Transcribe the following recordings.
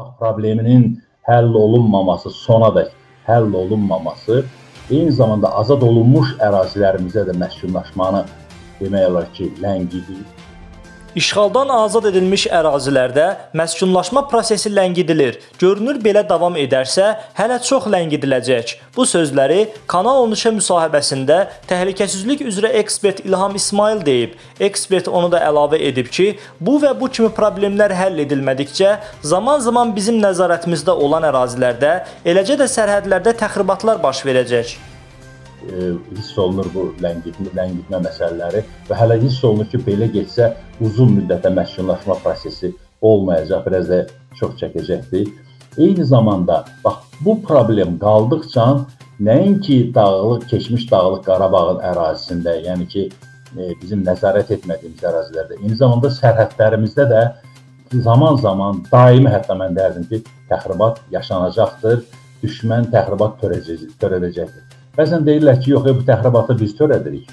torpaq probleminin həll olunmaması, sonadək həll olunmaması eyni zamanda azad olunmuş ərazilərimizə də məskunlaşmanı demək olar ki, ləngidir. İşğaldan azad edilmiş ərazilərdə məskunlaşma prosesi ləngidilir. Görünür belə davam edərsə, hələ çox ləngidiləcək. Bu sözləri Kanal 13-ə müsahibəsində təhlükəsizlik üzrə ekspert İlham İsmail deyib. Ekspert onu da əlavə edib ki, bu və bu kimi problemlər həll edilmədikcə, zaman-zaman bizim nəzarətimizdə olan ərazilərdə, eləcə də sərhədlərdə təxribatlar baş verəcək. Hiss olunur bu ləngitmə məsələləri və hələ hiss olunur ki, belə geçsə uzun müddətə məskunlaşma prosesi olmayacaq, biraz da çox çəkəcəkdir. Eyni zamanda, bax, bu problem qaldıqca nəinki keçmiş dağlıq Qarabağın ərazisində, yəni ki, bizim nəzarət etmədiyimiz ərazilərdə, eyni zamanda sərhədlərimizdə də zaman-zaman daimi, hətta mən dərdim ki, təxribat yaşanacaqdır, düşmən təxribat törədəcəkdir. Bəzən deyirlər ki, yox, bu təxribatı biz törədirik,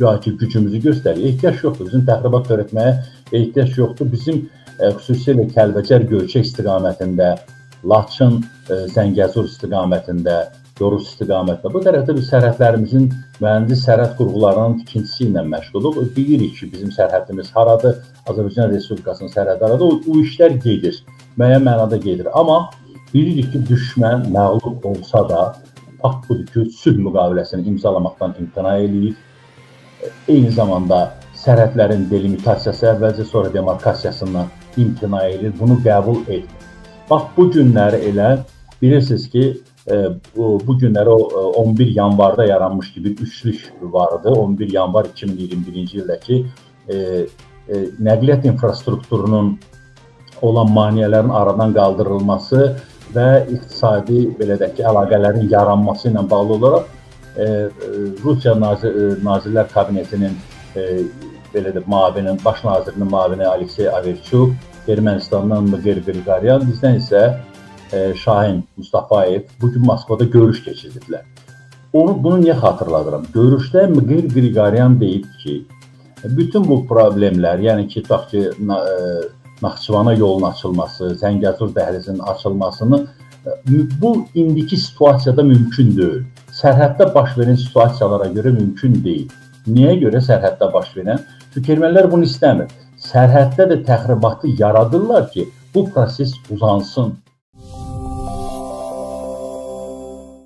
güya ki, gücümüzü göstərir, ehtiyac yoxdur, bizim təxribat törətməyə ehtiyac yoxdur. Bizim xüsusilə Kəlbəcər, Görçək istiqamətində, Laçın, Zəngəzur istiqamətində, Dorus istiqamətində, bu tərəfdə biz sərhədlərimizin mühəndis sərhəd qurğularının tikintisi ilə məşğuluq. Bilirik ki, bizim sərhədimiz haradır, Azərbaycan Respublikasının sərhədi haradır, o işlər gedir, müəyyən mənada gedir. Amma bilirik ki, düşmən məğlub olsa da, haqq budur ki, sülh müqaviləsini imzalamaqdan imtina eləyir. Eyni zamanda sərhədlərin delimitasiyası əvvəlcə, sonra demarkasiyasından imtina eləyir, bunu qəbul etmir. Bax, bu günləri elə, bilirsiniz ki, bu günləri 11 yanvarda yaranmış ki, bir üçlük vardı. 11 yanvar 2021-ci ildəki nəqliyyat infrastrukturunun olan maneələrin aradan qaldırılması və iqtisadi, belə də ki, əlaqələrin yaranması ilə bağlı olaraq Rusiya Nazirlər Kabinetinin baş nazirinin müavini Aleksey Averçuk, Ermənistandan Mğir Grigaryan, bizdən isə Şahin Mustafaev bugün Moskvada görüş keçirdilər. Bunu niyə xatırladıram? Görüşdə Mğir Grigaryan deyib ki, bütün bu problemlər, yəni ki, tutaq ki, Naxçıvana yolun açılması, Zəngəzur dəhlizinin açılmasını bu indiki situasiyada mümkün deyil. Sərhəddə baş verən situasiyalara görə mümkün deyil. Niyə görə sərhəddə baş verən? Çünki ermənilər bunu istəmir. Sərhəddə də təxribatı yaradırlar ki, bu proses uzansın.